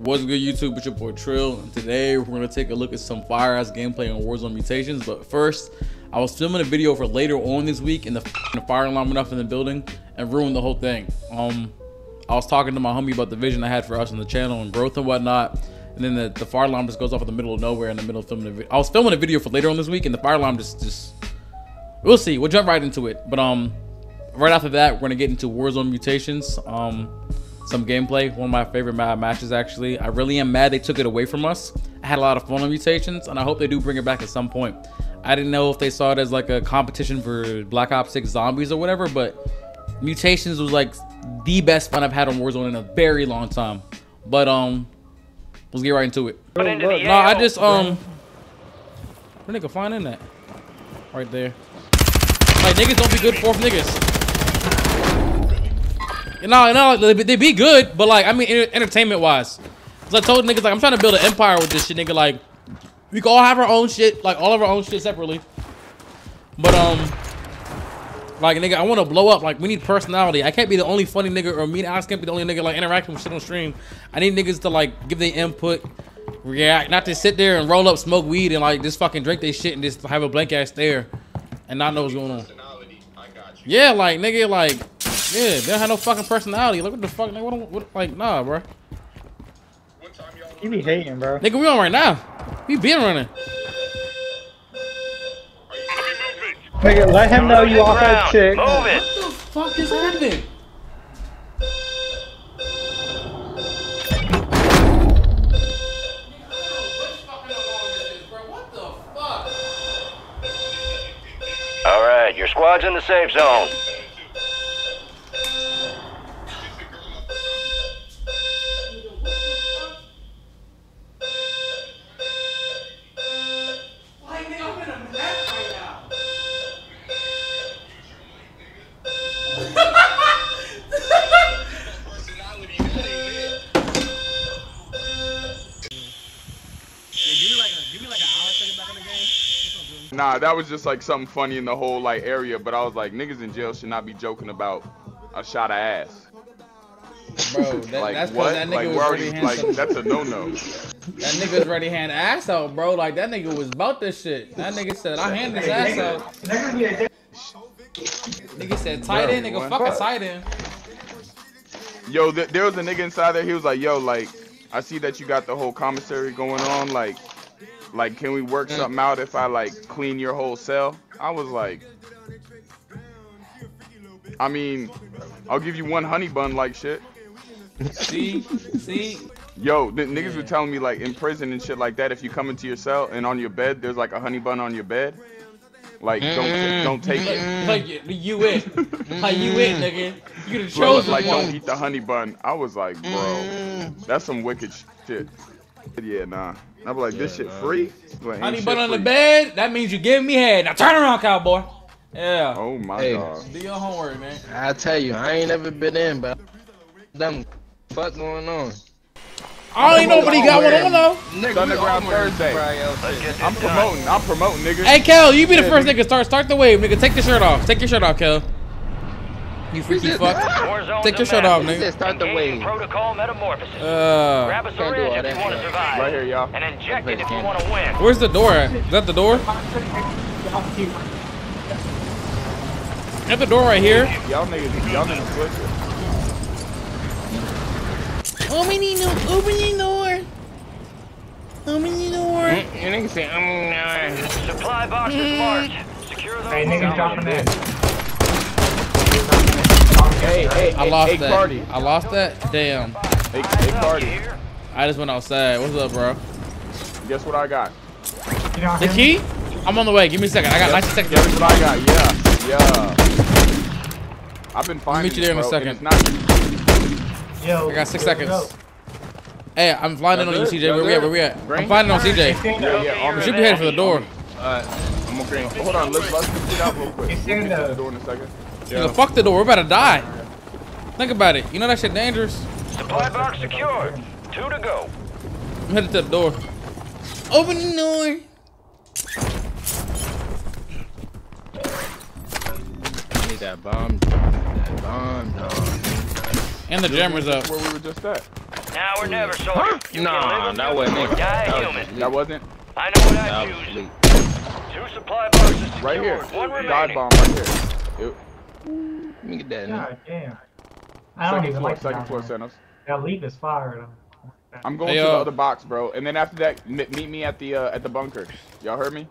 What's good, YouTube? It's your boy Trill, and today we're going to take a look at some fire-ass gameplay on Warzone Mutations. But first, I was filming a video for later on this week, and the fire alarm went off in the building and ruined the whole thing. I was talking to my homie about the vision I had for us on the channel and growth and whatnot, and then the fire alarm just goes off in the middle of nowhere in the middle of filming a video. I was filming a video for later on this week, and the fire alarm just we'll see. We'll jump right into it. But right after that, we're going to get into Warzone Mutations. Some gameplay, one of my favorite matches actually. I really am mad they took it away from us. I had a lot of fun on Mutations, and I hope they do bring it back at some point. I didn't know if they saw it as like a competition for Black Ops 6 Zombies or whatever, but Mutations was like the best fun I've had on Warzone in a very long time. But let's get right into it. No, I just where nigga find in that? Right there. Like niggas don't be good for niggas. No, they be good, but like, I mean, entertainment-wise. Cause I told niggas, like, I'm trying to build an empire with this shit, nigga. Like, we can all have our own shit, like, all of our own shit separately. But, like, nigga, I want to blow up. Like, we need personality. I can't be the only funny nigga, or me and Alex can't be the only nigga, like, interacting with shit on stream. I need niggas to, like, give their input, react, not to sit there and roll up, smoke weed, and, like, just fucking drink their shit and just have a blank-ass stare and not know what's going on. Yeah, like, nigga, like... Yeah, they don't have no fucking personality. Look, what the fuck, nigga? What like, nah, bro. You be hating, bro. Nigga, we on right now. We been running. Nigga, let him know you off that chick. What the fuck is happening? All right, your squad's in the safe zone. Nah, that was just like something funny in the whole like area, but I was like, niggas in jail should not be joking about a shot of ass. Bro, like, that's what? That nigga like, was already, like, that's a no-no. That nigga's ready to hand ass out, bro. Like, that nigga was about this shit. That nigga said, I hand this ass out. Nigga said, tight end, nigga, fuck a tight end. Yo, there was a nigga inside there. He was like, yo, like, I see that you got the whole commissary going on, like. Like, can we work something out if I, like, clean your whole cell? I was like, I mean, I'll give you one honey bun like shit. See? Yo, the niggas were telling me, like, in prison and shit like that, if you come into your cell and on your bed, there's, like, a honey bun on your bed. Like, don't take it. Like, you in. Like, you in, nigga. You could have chosen like, one. Don't eat the honey bun. I was like, bro, that's some wicked shit. Yeah, nah. I'm like, this shit free? Like, honey bun on the bed? That means you give me head. Now turn around, cowboy. Yeah. Oh my God. Do your homework, man. I tell you, I ain't never been in, but them fuck going on. I don't even know nobody got one on though. Nigga, Underground Thursday. I'm promoting. I'm promoting, nigga. Hey, Kel, you be the first nigga. Start the wave, nigga. Take your shirt off. Take your shirt off, Kel. You freaky fuck. Take your shirt off, nigga. Start the wave. Protocol metamorphosis. Grab a syringe if you want to survive. Right here, y'all. And inject it if you want to win. Where's the door at? Is that the door? Is that the door right here? Y'all niggas, y'all niggas push it. Open the door. Your niggas say, Supply box is marked. Secure those. Hey, niggas dropping that. Hey, I lost that. Party. I lost that? Damn. Hey, party. I just went outside. What's up, bro? Guess what I got? The key? I'm on the way. Give me a second. I got 90 seconds. Guess what I got? Yeah. I've been finding meet you there in a second. Yo, I got 6 seconds. Hey, I'm flying in on you, CJ. Where we at? I'm flying in on CJ. You should be headed for the door. Alright. I'm okay. Hold on. Let's get out real quick. We'll get to the door in a second. Yo. Nigga, fuck the door. We're about to die. Think about it. You know that shit dangerous. Supply box secured. 2 to go. I'm headed to the door. Open the door. I need that bomb. That bomb, dog. And the jammer's up. Where we were just at. Now or never, soldier. Nah, that wasn't it. That wasn't. I know what I choose. Two supply boxes right here. One remaining. God bomb right here. Ew. Let me get that. God damn. I don't even like that. Second floor, Sentinels. That leap is fired. I'm going to the other box, bro. And then after that, meet me at the bunker. Y'all heard me?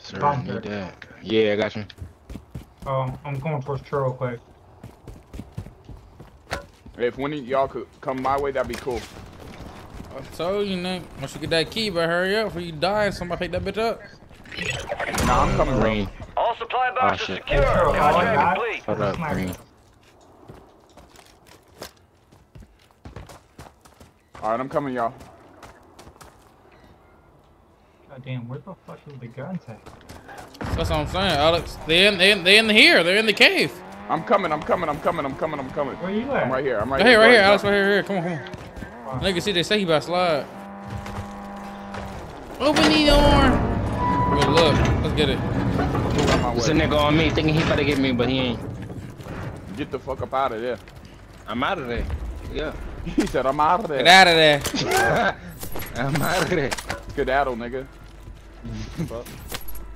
Sir, I need that. Yeah, I got you. I'm going towards Churro real quick. If one of y'all could come my way, that'd be cool. I told you, Nick. Once you get that key, but hurry up before you die and somebody pick that bitch up. Nah, I'm coming, Green. All supply boxes secure. Contract complete. Hold up, Green. Alright, I'm coming, y'all. God damn, where the fuck is the guns at? That's what I'm saying, Alex. They're in here. They're in the cave. I'm coming. Where you at? I'm right here. I'm right here. Alex, right here. Come on. Wow. Nigga, see they say he about to slide. Open the door. Good luck. Let's get it. There's a nigga on me thinking he about to get me, but he ain't. Get the fuck up out of there. I'm out of there. Yeah. He said, I'm out of there. Get out of there. I'm out of there. Skedaddle, nigga.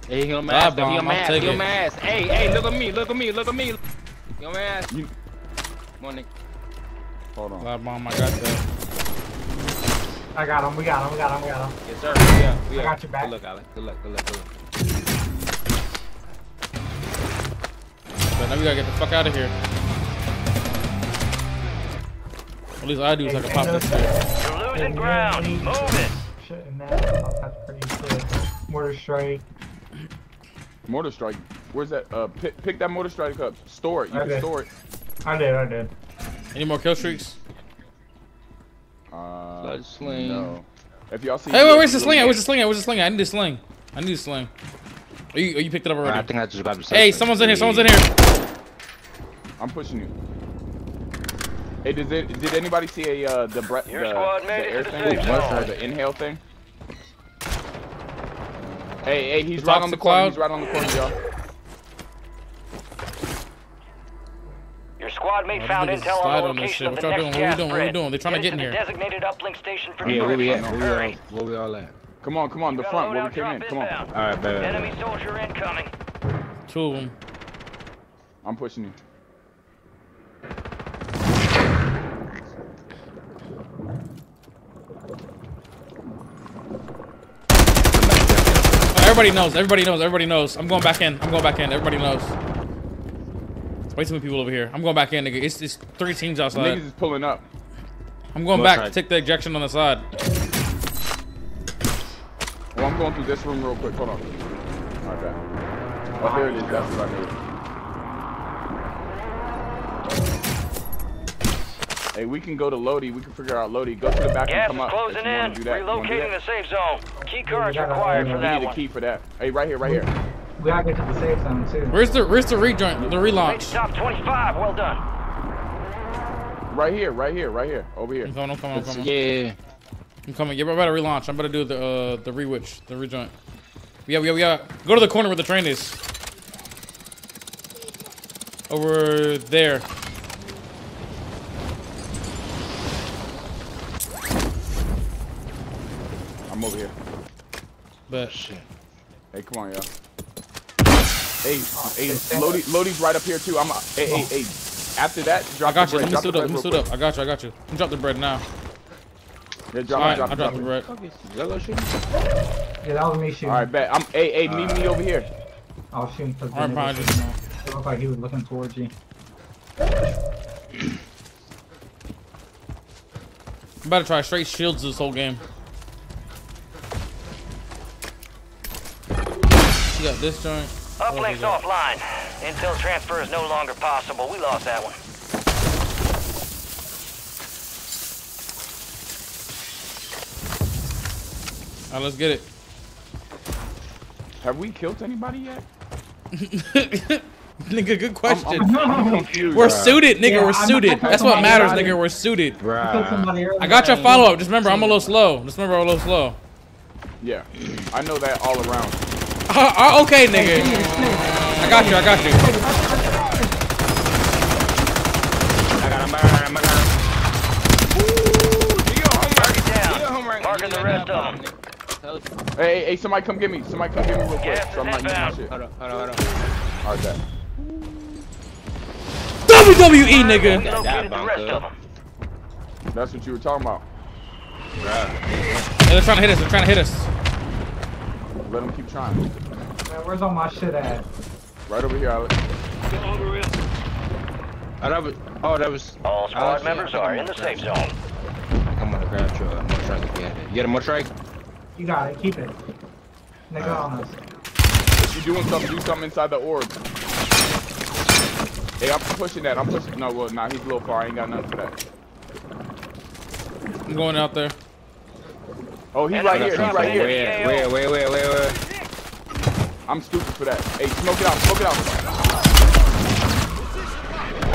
Hey, he on my ass, he on my ass. Hey, look at me. He on my ass. Morning. Hold on. Live bomb, I got that. I got him. Yes, sir. Yeah. I got your back. Good luck, Alex. Good luck. But now we gotta get the fuck out of here. At least I do, so I can pop this shit. You're losing ground. Move it. Shit, and that's pretty sick. Mortar strike. Mortar strike? Where's that? Pick that mortar strike up. Store it. You can store it. I did. Any more kill streaks? Sling. No. If y'all see. Hey, wait, where's the sling? I need a sling. Oh, you picked it up already. I think I just grabbed it. Hey, someone's in here. I'm pushing you. Hey, did anybody see the inhale thing? Hey, he's right on the corner. He's right on the corner, y'all. Your squad mate found intel on the location of the next gas spread. What are we doing? They're trying to get in here. Designated uplink station for delivery. Where we all at? Come on, the front where we came in. Come on. All right, baby. Enemy soldier incoming. Two of them. I'm pushing you. Everybody knows. I'm going back in. Everybody knows. There's way too many people over here. I'm going back in, nigga. It's three teams outside. Niggas is pulling up. I'm going back to take the ejection on the side. Well, I'm going through this room real quick. Hold on. Okay. Oh, here it is. That's what I need. Hey, we can go to Lodi. We can figure out Lodi. Go to the back and come up. Gas is closing in. Relocating the safe zone. Key cards required for that. We need a key for that. Hey, right here. We gotta get to the safe zone too. Where's the rejoin? The relaunch. Top 25. Well done. Right here. Over here. I'm coming. Yeah. I'm coming. Yeah, we're about to relaunch. I'm about to do the rewitch, the rejoin. Yeah. Go to the corner where the train is. Over there. I'm over here. But shit. Hey, come on, y'all. Hey, Lodi's right up here too. Hey. After that, drop the bread. Let me suit up. I got you. I'm drop the bread now. Yeah, drop the bread. Yeah, that was me shooting. All right, bet. Meet me over here. I'll shoot for the end. All right, probably just. It looked like he was looking towards you. I'm about to try straight shields this whole game. Got this joint. Uplinks offline. Intel transfer is no longer possible. We lost that one. All right, let's get it. Have we killed anybody yet? Nigga, good question. I'm confused, we're suited, nigga. Yeah, we're suited. That's what matters, nigga. We're suited. I got your follow-up. Just remember, I'm a little slow. Yeah, I know that all around. Okay, nigga. I got you. I got him. the rest of them. Hey, hey, somebody come get me. Somebody come get me real quick. So I'm not using my shit. Hold on, hold on, hold on. Alright, that. WWE, nigga! That's what you were talking about. Hey, they're trying to hit us. They're trying to hit us. Let them keep trying. Man, where's all my shit at? Right over here, Alex. Oh, that was... All squad members are in the safe zone. I'm gonna grab your Motrike if you have it. You got a Motrike? You got it, keep it. Nigga on us. If you're doing something, do something inside the orb. Hey, I'm pushing that. I'm pushing. No, well, nah, he's a little far. I ain't got nothing for that. I'm going out there. Oh, he's right here. He's right here. Where? I'm stupid for that. Hey, smoke it out. Smoke it out.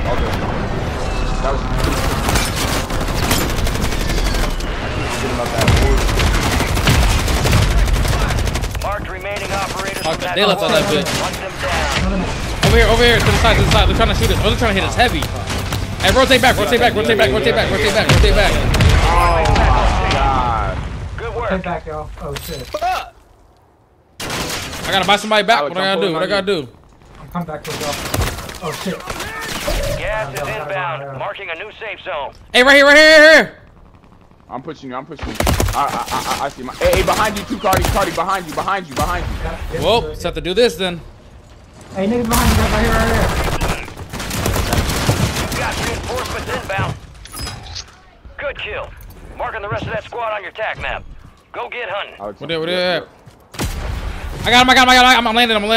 Okay. That was stupid. I can't get remaining operators. Okay, they left out that bitch. Over here, to the side, to the side. They're trying to shoot us. Oh, they're trying to hit us heavy. Hey, rotate back. Oh my god. Good work. Get back, y'all. Oh shit. I gotta buy somebody back. What I gotta do? What I gotta do? I'm coming back with y'all. Oh shit. Gas is inbound. Marking a new safe zone. Hey, right here. I'm pushing you. I see my. Hey, behind you too, Cardi, behind you. Whoa, just have to do this then. Hey, niggas behind you, right here. You got reinforcements inbound. Good kill. Marking the rest of that squad on your tack map. Go get hunting. What up? I got him. I'm landing. Die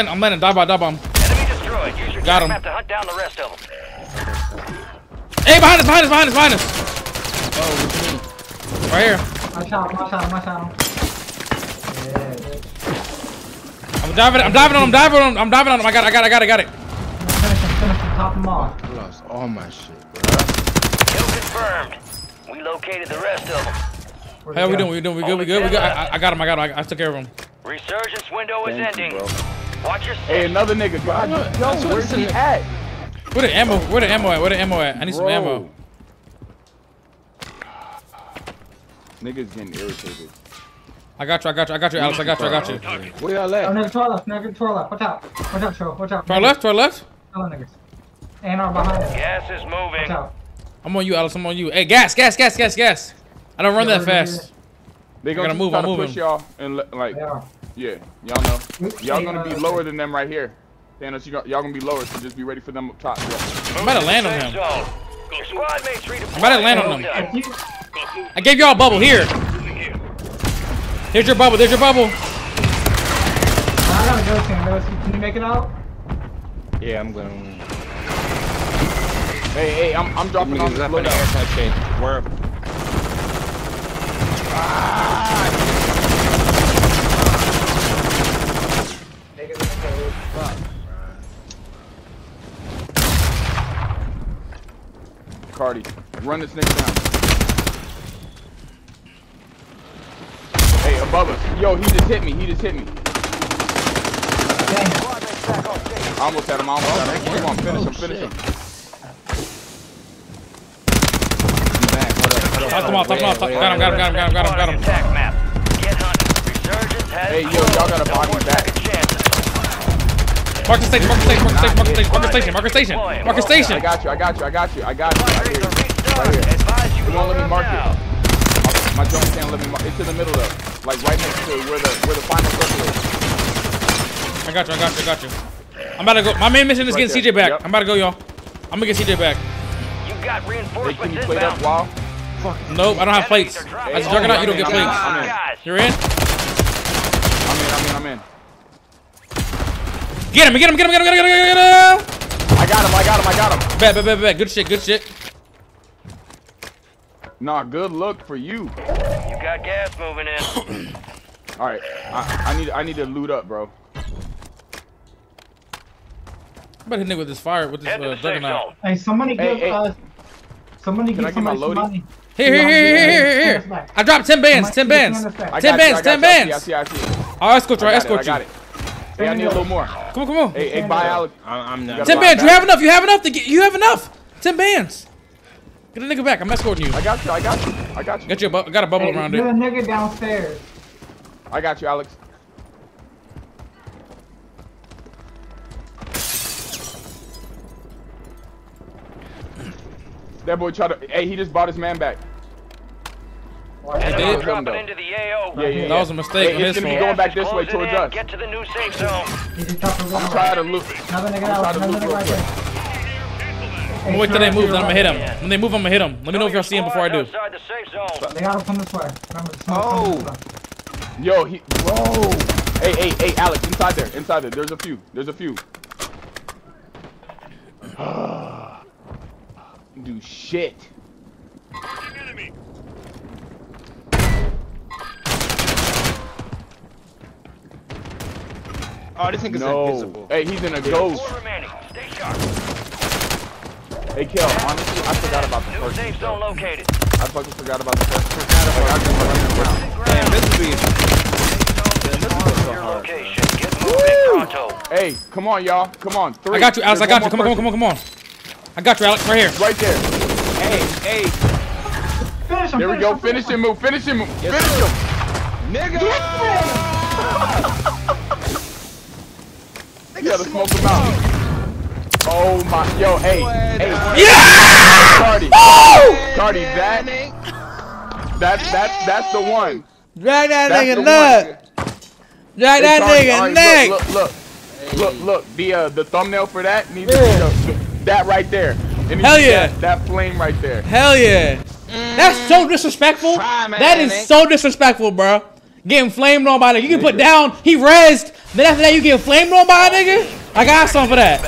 bomb. Enemy destroyed. Use your tack map to hunt down the rest of them. Hey, behind us. Oh, right here. I shot him. Yeah, bitch. I'm diving on him. I got it. Finish him. Top him off. I lost all my shit, bro. Kill confirmed. We located the rest of them. How we doing? We good. I got him. I took care of him. Resurgence window is ending. Watch your step. Hey, another nigga. God, where's he at? Where the ammo at? I need some ammo. Niggas getting irritated. I got you, Alex. I got you. Where y'all at? Nigga, to our left. Watch out. To our left? Hello, niggas. And our behind us. Gas is moving. Watch out. I'm on you, Alex. Hey, gas. I don't run that fast. They gonna move. I'm moving. Push y'all and like, yeah, y'all know. Y'all gonna be lower than them right here. Thanos, y'all gonna be lower, so just be ready for them up top. Yeah. I'm about to land on him. I gave y'all a bubble here. Here's your bubble. I gotta go, Sam. Can you make it out? Yeah, I'm gonna. Hey, I'm dropping off the loadout. Where? Cardi, run this nigga down. Above us. Yo, he just hit me. I almost had him. Come on, finish him. Got him. Hey, yo, y'all got a body back. Marker station. I got you. Right here. They won't let me mark it. My drone can't let me mark. It's in the middle though. Like right next to where the final circle is. I got you. I'm about to go. My main mission is getting CJ back. Yep. I'm about to go, y'all. I'm gonna get CJ back. You got reinforcements inbound. Nope, I don't have plates. As a juggernaut, you don't get plates. You're in? I'm in. Get him. I got him. Bet. Good shit. Nah, good luck for you. You got gas moving in. All right, I need to loot up, bro. I'm about to hit nigga with this fire, with this juggernaut. Hey, somebody give us some money. Here. I dropped 10 bands, somebody 10 bands. 10 bands. I see. All right, escort you. I got it. Hey, I need a little more. Come on. Hey, buy Alex. I'm not. 10 bands. You have enough. 10 bands. Get a nigga back. I'm escorting you. I got you. I got you. I got you. Got a bubble around it. There's a nigga downstairs. I got you, Alex. That boy tried to. Hey, he just bought his man back. Did. Dropping into the AO. Yeah. That was a mistake. Hey, it's gonna be going back this way towards us. Get to the new safe zone. I'm tired of looping. I'm wait till they move, then I'm gonna hit him. When they move, I'm gonna hit him. Let me know if y'all see him before I do. They gotta come this way. Oh. Yo, he. Whoa. Hey, Alex, inside there, There's a few. Do shit. Enemy. Oh, this nigga's invisible. Hey, he's in a ghost. Stay sharp. Hey, Kel, honestly, I forgot about the first. Safe zone located. I fucking forgot about the first. Damn, this is being. Hey, come on, y'all. Come on. Three. I got you, Alex. I got you. Come on. I got you, Alex, right here. Right there. Hey. Finish him, there we go. Finish him. Yes, finish him. Nigga! Yes, you gotta smoke him out. Oh my. Yo, hey. Yeah! Cardi. Oh! Cardi, that's the one. Drag that nigga nut. Drag that nigga neck. Look. The thumbnail for that needs to be that right there. Hell yeah. That flame right there. Hell yeah. That's so disrespectful. That is so disrespectful, bro. Getting flamed on by a nigga. You get put down. He rezzed. Then after that, you get flamed on by a nigga. I got something for that.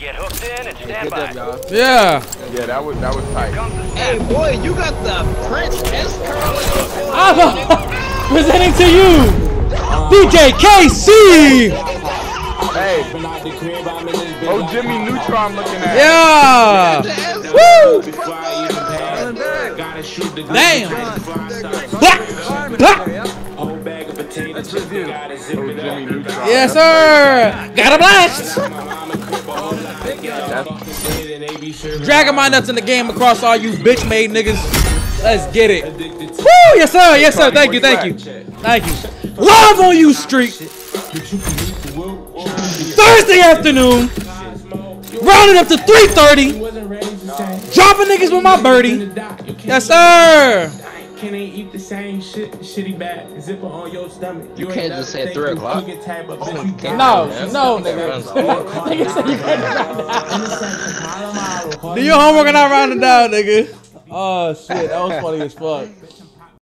Get hooked in and stand by. Yeah. Yeah, that was tight. Hey, boy, you got the Prince S curl in your boy. I'm presenting to you, DJ KC. Hey, oh Jimmy Neutron looking at. Yeah. Woo. Damn. Black. Yes, sir. Got a blast. Dragging my nuts in the game across all you bitch made niggas. Let's get it. Woo. Yes, sir. Yes, sir. Thank you. Love on you, street. Thursday afternoon, rounding up to 3:30, dropping niggas with my birdie. Yes, sir. Can they eat the same shit? Shitty bad zipper on your stomach. You can't just say 3 o'clock. No, nigga. Do your homework and I round it down, nigga. Oh shit, that was funny as fuck.